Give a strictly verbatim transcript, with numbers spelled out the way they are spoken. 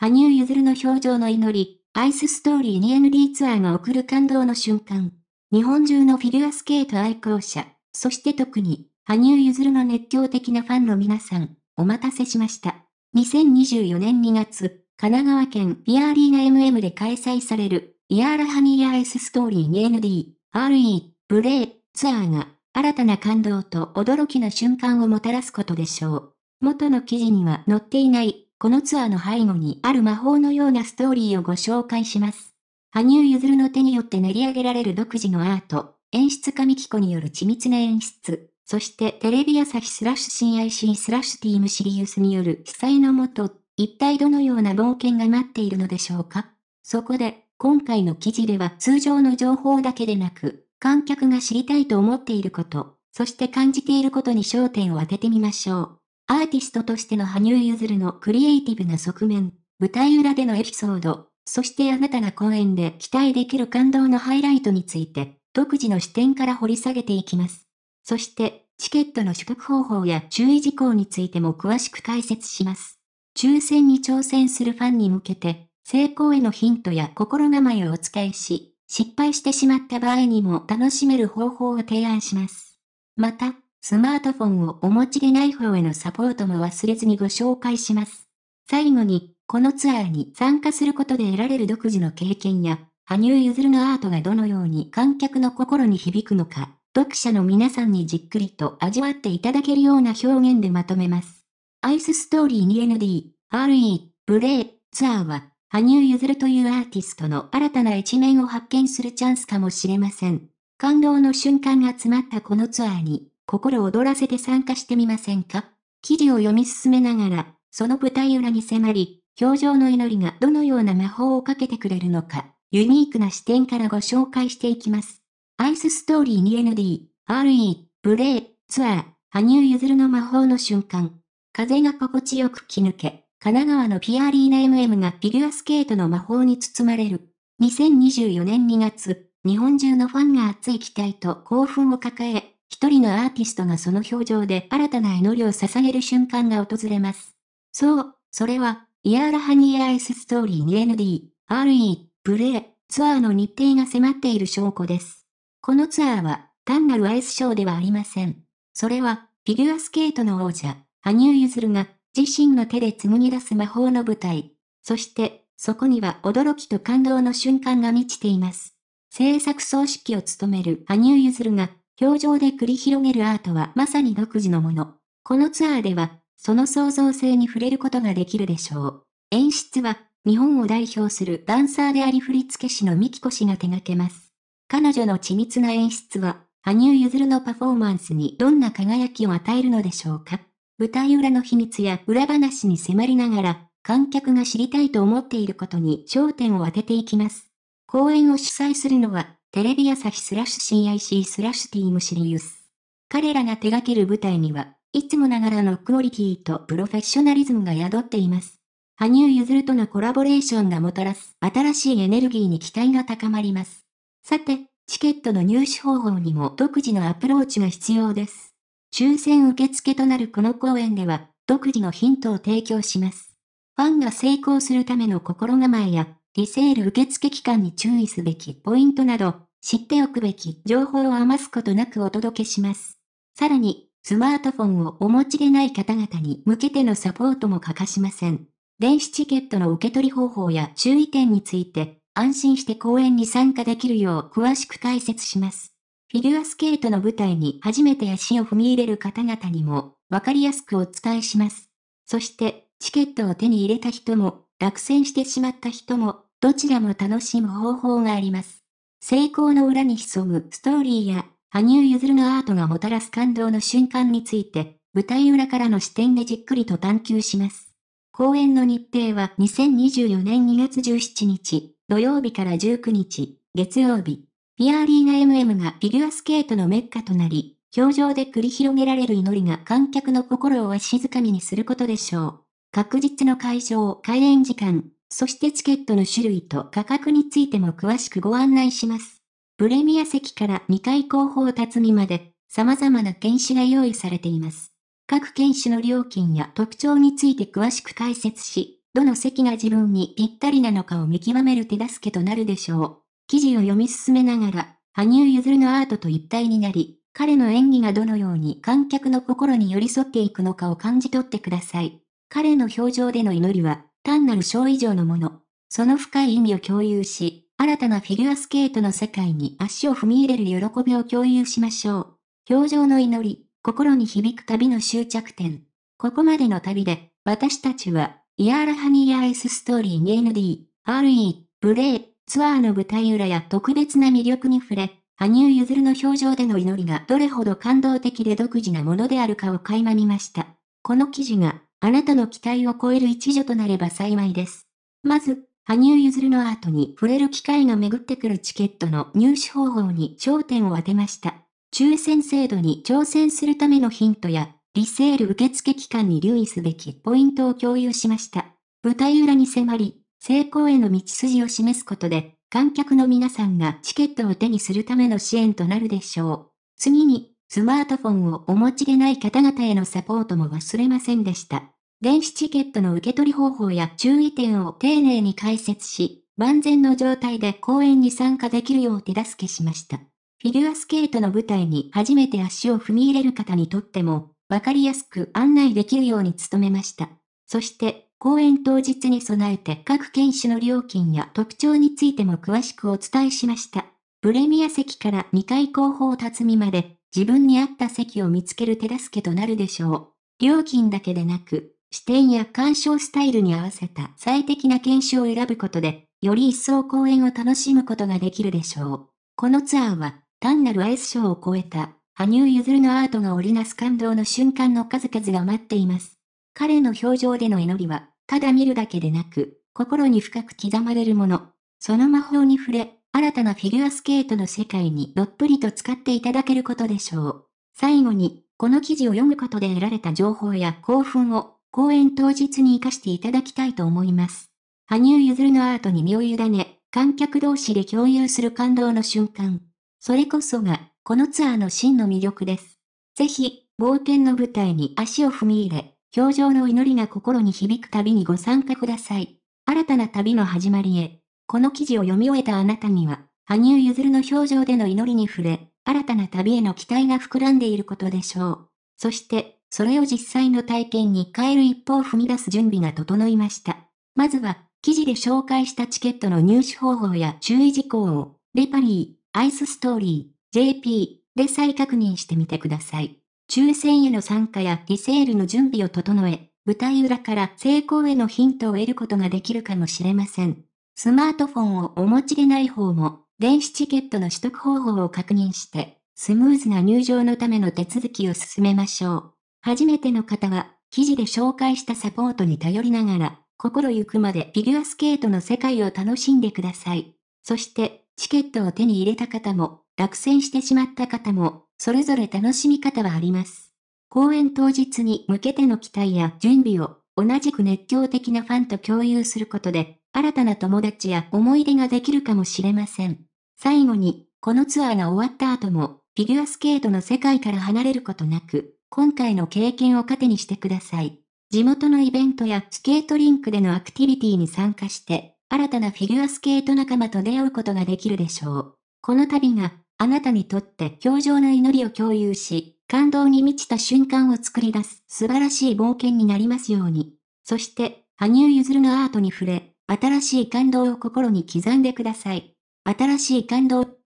羽生結弦の表情の祈り、アイスストーリー ツーエヌディー ツアーが送る感動の瞬間。日本中のフィギュアスケート愛好者、そして特に、羽生結弦の熱狂的なファンの皆さん、お待たせしました。にせんにじゅうよねんにがつ、神奈川県ビアアリーナ エムエム で開催される、イヤーラハニヤアイスストーリー ツーエヌディー、アールイー、ブレイ、ツアーが、新たな感動と驚きの瞬間をもたらすことでしょう。元の記事には載っていない、このツアーの背後にある魔法のようなストーリーをご紹介します。羽生結弦の手によって練り上げられる独自のアート、演出家MIKIKOによる緻密な演出、そしてテレビ朝日スラッシュ シーアイシー スラッシュ ティーエム シリウスによる被災のもと、一体どのような冒険が待っているのでしょうか。そこで、今回の記事では通常の情報だけでなく、観客が知りたいと思っていること、そして感じていることに焦点を当ててみましょう。アーティストとしての羽生結弦のクリエイティブな側面、舞台裏でのエピソード、そしてあなたが公演で期待できる感動のハイライトについて、独自の視点から掘り下げていきます。そして、チケットの取得方法や注意事項についても詳しく解説します。抽選に挑戦するファンに向けて、成功へのヒントや心構えをお伝えし、失敗してしまった場合にも楽しめる方法を提案します。また、スマートフォンをお持ちでない方へのサポートも忘れずにご紹介します。最後に、このツアーに参加することで得られる独自の経験や、羽生結弦のアートがどのように観客の心に響くのか、読者の皆さんにじっくりと味わっていただけるような表現でまとめます。アイスストーリー ツーエヌディー、アールイー、ブレイ、ツアーは、羽生結弦というアーティストの新たな一面を発見するチャンスかもしれません。感動の瞬間が詰まったこのツアーに、心躍らせて参加してみませんか？記事を読み進めながら、その舞台裏に迫り、表情の祈りがどのような魔法をかけてくれるのか、ユニークな視点からご紹介していきます。アイスストーリー ツーエヌディー、アールイー、ブレイ、ツアー、羽生結弦の魔法の瞬間。風が心地よく吹き抜け。神奈川のピアアリーナ エムエム がフィギュアスケートの魔法に包まれる。にせんにじゅうよねんにがつ、日本中のファンが熱い期待と興奮を抱え、一人のアーティストがその表情で新たな祈りを捧げる瞬間が訪れます。そう、それは、イヤーラハニーアイスストーリー ツーエヌディー、アールイー、ブレイ、ツアーの日程が迫っている証拠です。このツアーは、単なるアイスショーではありません。それは、フィギュアスケートの王者、羽生結弦が、自身の手で紡ぎ出す魔法の舞台。そして、そこには驚きと感動の瞬間が満ちています。制作総指揮を務める羽生結弦が、表情で繰り広げるアートはまさに独自のもの。このツアーでは、その創造性に触れることができるでしょう。演出は、日本を代表するダンサーであり振付師のMIKIKO氏が手掛けます。彼女の緻密な演出は、羽生結弦のパフォーマンスにどんな輝きを与えるのでしょうか。舞台裏の秘密や裏話に迫りながら、観客が知りたいと思っていることに焦点を当てていきます。公演を主催するのは、テレビ朝日スラッシュ シーアイシー スラッシュ ティーエム シリウス。彼らが手掛ける舞台には、いつもながらのクオリティとプロフェッショナリズムが宿っています。羽生結弦とのコラボレーションがもたらす新しいエネルギーに期待が高まります。さて、チケットの入手方法にも独自のアプローチが必要です。抽選受付となるこの公演では、独自のヒントを提供します。ファンが成功するための心構えや、リセール受付期間に注意すべきポイントなど、知っておくべき情報を余すことなくお届けします。さらに、スマートフォンをお持ちでない方々に向けてのサポートも欠かしません。電子チケットの受け取り方法や注意点について、安心して公演に参加できるよう詳しく解説します。フィギュアスケートの舞台に初めて足を踏み入れる方々にも分かりやすくお伝えします。そして、チケットを手に入れた人も、落選してしまった人も、どちらも楽しむ方法があります。成功の裏に潜むストーリーや、羽生結弦のアートがもたらす感動の瞬間について、舞台裏からの視点でじっくりと探求します。公演の日程はにせんにじゅうよねんにがつじゅうしちにち、土曜日からじゅうくにち、月曜日。ビアアリーナ エムエム がフィギュアスケートのメッカとなり、表情で繰り広げられる祈りが観客の心をわしづかみにすることでしょう。確実の会場、開演時間、そしてチケットの種類と価格についても詳しくご案内します。プレミア席からにかい後方立見まで、様々な犬種が用意されています。各犬種の料金や特徴について詳しく解説し、どの席が自分にぴったりなのかを見極める手助けとなるでしょう。記事を読み進めながら、羽生結弦のアートと一体になり、彼の演技がどのように観客の心に寄り添っていくのかを感じ取ってください。彼の表情での祈りは、単なるショー以上のもの。その深い意味を共有し、新たなフィギュアスケートの世界に足を踏み入れる喜びを共有しましょう。表情の祈り、心に響く旅の終着点。ここまでの旅で、私たちは、Yuzuru Hanyuストーリーに エヌディーアールイー、プレイ、ツアーの舞台裏や特別な魅力に触れ、羽生結弦の表情での祈りがどれほど感動的で独自なものであるかを垣間見ました。この記事が、あなたの期待を超える一助となれば幸いです。まず、羽生結弦のアートに触れる機会が巡ってくるチケットの入手方法に焦点を当てました。抽選制度に挑戦するためのヒントや、リセール受付期間に留意すべきポイントを共有しました。舞台裏に迫り、成功への道筋を示すことで、観客の皆さんがチケットを手にするための支援となるでしょう。次に、スマートフォンをお持ちでない方々へのサポートも忘れませんでした。電子チケットの受け取り方法や注意点を丁寧に解説し、万全の状態で公演に参加できるよう手助けしました。フィギュアスケートの舞台に初めて足を踏み入れる方にとっても、わかりやすく案内できるように努めました。そして、公演当日に備えて各犬種の料金や特徴についても詳しくお伝えしました。プレミア席からにかい後方辰巳まで、自分に合った席を見つける手助けとなるでしょう。料金だけでなく、視点や鑑賞スタイルに合わせた最適な犬種を選ぶことで、より一層公演を楽しむことができるでしょう。このツアーは、単なるアイスショーを超えた、羽生結弦のアートが織りなす感動の瞬間の数々が待っています。彼の表情での祈りは、ただ見るだけでなく、心に深く刻まれるもの。その魔法に触れ、新たなフィギュアスケートの世界にどっぷりと浸かっていただけることでしょう。最後に、この記事を読むことで得られた情報や興奮を公演当日に活かしていただきたいと思います。羽生結弦のアートに身を委ね、観客同士で共有する感動の瞬間。それこそが、このツアーの真の魅力です。ぜひ、冒険の舞台に足を踏み入れ、表情の祈りが心に響く旅にご参加ください。新たな旅の始まりへ。この記事を読み終えたあなたには、羽生結弦の表情での祈りに触れ、新たな旅への期待が膨らんでいることでしょう。そして、それを実際の体験に変える一歩を踏み出す準備が整いました。まずは、記事で紹介したチケットの入手方法や注意事項を、レパリー、アイスストーリー、ジェーピー で再確認してみてください。抽選への参加やリセールの準備を整え、舞台裏から成功へのヒントを得ることができるかもしれません。スマートフォンをお持ちでない方も、電子チケットの取得方法を確認して、スムーズな入場のための手続きを進めましょう。初めての方は、記事で紹介したサポートに頼りながら、心ゆくまでフィギュアスケートの世界を楽しんでください。そして、チケットを手に入れた方も、落選してしまった方も、それぞれ楽しみ方はあります。公演当日に向けての期待や準備を、同じく熱狂的なファンと共有することで、新たな友達や思い出ができるかもしれません。最後に、このツアーが終わった後も、フィギュアスケートの世界から離れることなく、今回の経験を糧にしてください。地元のイベントやスケートリンクでのアクティビティに参加して、新たなフィギュアスケート仲間と出会うことができるでしょう。この旅があなたにとって表情の祈りを共有し、感動に満ちた瞬間を作り出す素晴らしい冒険になりますように。そして、羽生結弦のアートに触れ、新しい感動を心に刻んでください。新しい感動。